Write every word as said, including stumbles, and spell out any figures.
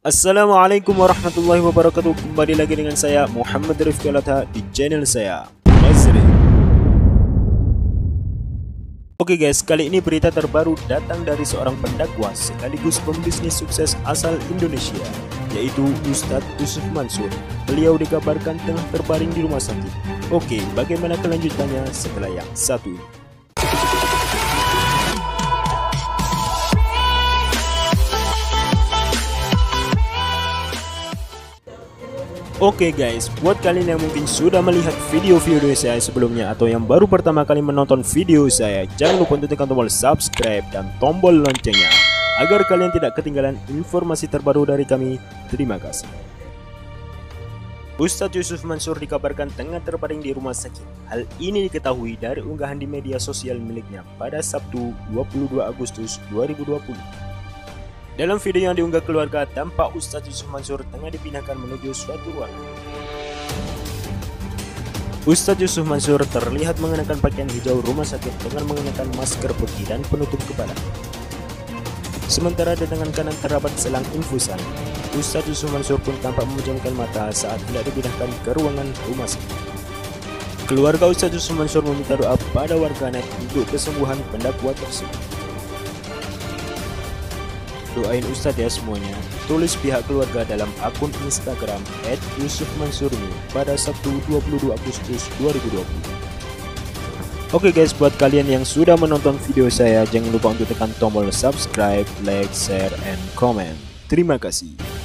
Assalamualaikum warahmatullahi wabarakatuh. Kembali lagi dengan saya Muhammad Rifkilata di channel saya Mazz Ree. Oke guys, kali ini berita terbaru datang dari seorang pendakwa sekaligus pembisnis sukses asal Indonesia, yaitu Ustadz Yusuf Mansur. Beliau dikabarkan tengah terbaring di rumah sakit. Oke, bagaimana kelanjutannya setelah yang satu ini? Oke guys, buat kalian yang mungkin sudah melihat video-video saya sebelumnya atau yang baru pertama kali menonton video saya, jangan lupa untuk tekan tombol subscribe dan tombol loncengnya agar kalian tidak ketinggalan informasi terbaru dari kami. Terima kasih. Ustadz Yusuf Mansur dikabarkan tengah terbaring di rumah sakit. Hal ini diketahui dari unggahan di media sosial miliknya pada Sabtu dua puluh dua Agustus dua ribu dua puluh. Dalam video yang diunggah keluarga, tampak Ustadz Yusuf Mansur tengah dipindahkan menuju suatu ruangan. Ustadz Yusuf Mansur terlihat mengenakan pakaian hijau rumah sakit dengan mengenakan masker putih dan penutup kepala. Sementara di tangan kanan terdapat selang infusan. Ustadz Yusuf Mansur pun tampak memejamkan mata saat tidak dipindahkan ke ruangan rumah sakit. Keluarga Ustadz Yusuf Mansur meminta doa pada warganet untuk kesembuhan pendakwa tersebut. Doain Ustadz ya semuanya, tulis pihak keluarga dalam akun Instagram et yusuf mansur me pada Sabtu dua puluh dua Agustus dua ribu dua puluh. Oke guys, buat kalian yang sudah menonton video saya, jangan lupa untuk tekan tombol subscribe, like, share, and comment. Terima kasih.